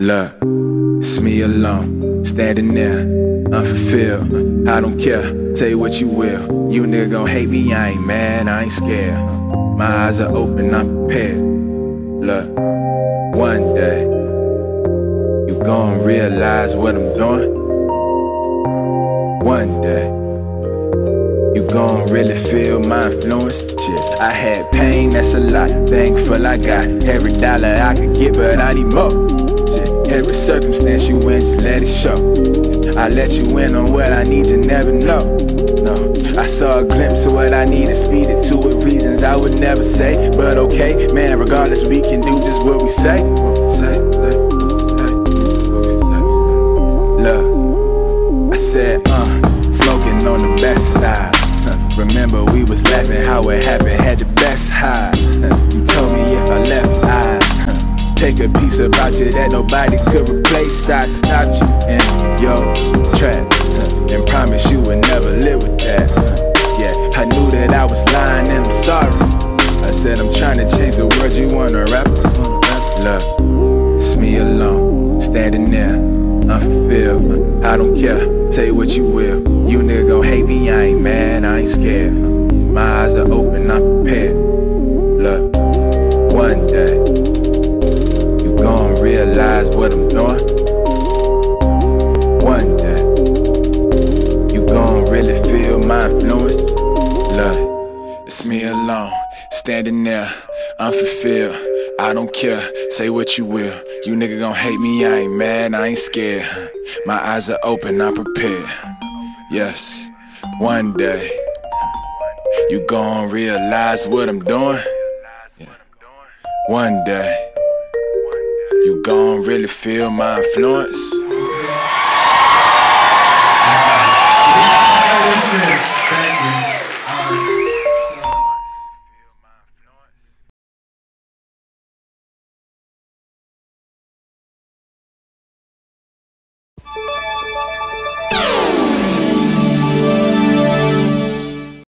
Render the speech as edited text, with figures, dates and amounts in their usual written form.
Look, it's me alone, standing there, unfulfilled. I don't care, say what you will. You nigga gon' hate me, I ain't mad, I ain't scared. My eyes are open, I'm prepared. Look, one day, you gon' realize what I'm doing. One day, you gon' really feel my influence. Shit, I had pain, that's a lot. Thankful I got every dollar I could get, but I need more. Shit, every circumstance you in, just let it show. I let you in on what I need, you never know. No, I saw a glimpse of what I need and speeded to it. Reasons I would never say, but okay, man, regardless, we can do just what we say. Look, I said, smoking on the best side. Remember we was laughing how it happened, had the best high. You told me if I left, I'd take a piece about you that nobody could replace. I stopped you in your tracks and promised you would never live with that. Yeah, I knew that I was lying and I'm sorry. I said I'm trying to change the words you wanna rap. Look, it's me alone, standing there, unfulfilled. I don't care, say what you will. You nigga gon' hate me, I ain't mad, I ain't scared. My eyes are open, I'm prepared. Look, one day, you gon' realize what I'm doing. One day, you gon' really feel my influence. Look, it's me alone, standing there, unfulfilled. I don't care, say what you will. You nigga gon' hate me, I ain't mad, I ain't scared. My eyes are open, I'm prepared. Yes, one day, you gon' realize what I'm doing. Yeah. One day, you gon' really feel my influence.